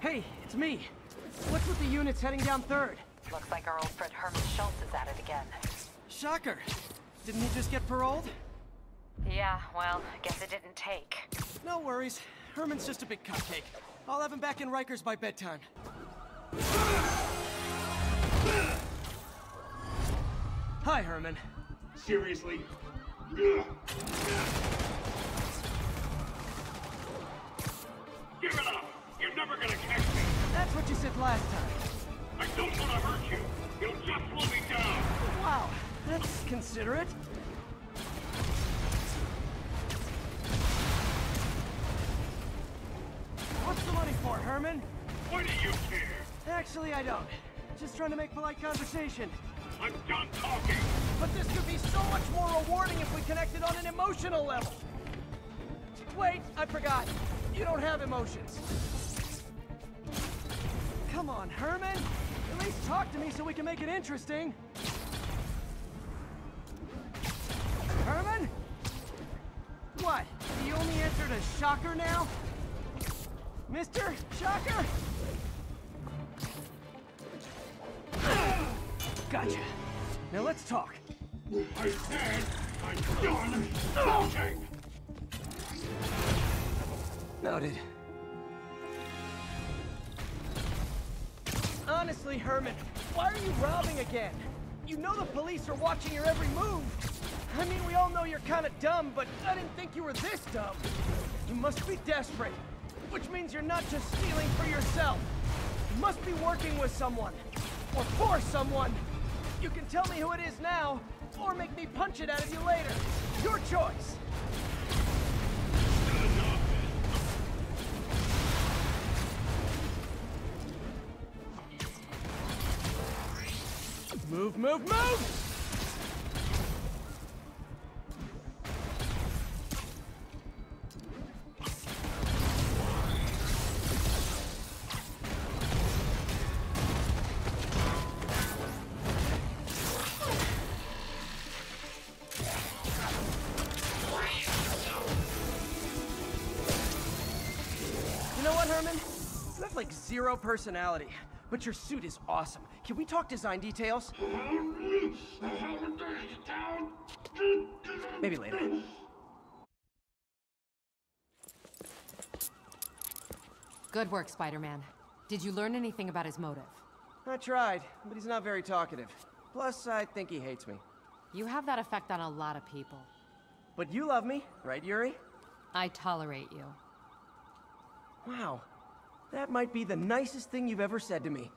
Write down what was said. Hey, it's me. What's with the units heading down Third? Looks like our old friend Herman Schultz is at it again. Shocker! Didn't he just get paroled? Yeah, well, guess it didn't take. No worries. Herman's just a big cupcake. I'll have him back in Rikers by bedtime. Hi, Herman. Seriously? Give it up! You're never gonna catch me! That's what you said last time. I don't want to hurt you! You'll just slow me down! Wow, that's considerate. What's the money for, Herman? Why do you care? Actually, I don't. Just trying to make polite conversation. I'm done talking! But this could be so much more rewarding if we connected on an emotional level! Wait, I forgot. You don't have emotions. Come on, Herman! At least talk to me so we can make it interesting! Herman? What? The only answer to Shocker now? Mr. Shocker? Gotcha. Now let's talk. I said I'm done talking! Noted. Honestly, Herman, why are you robbing again? You know the police are watching your every move. I mean, we all know you're kind of dumb, but I didn't think you were this dumb. You must be desperate, which means you're not just stealing for yourself. You must be working with someone, or for someone. You can tell me who it is now, or make me punch it out of you later. Your choice. Move, move, move! You know what, Herman? You have like zero personality. But your suit is awesome. Can we talk design details? Maybe later. Good work, Spider-Man. Did you learn anything about his motive? I tried, but he's not very talkative. Plus, I think he hates me. You have that effect on a lot of people. But you love me, right, Yuri? I tolerate you. Wow. That might be the nicest thing you've ever said to me.